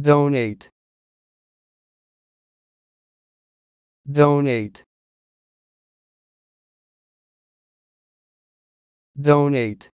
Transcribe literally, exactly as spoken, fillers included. Donate. Donate. Donate.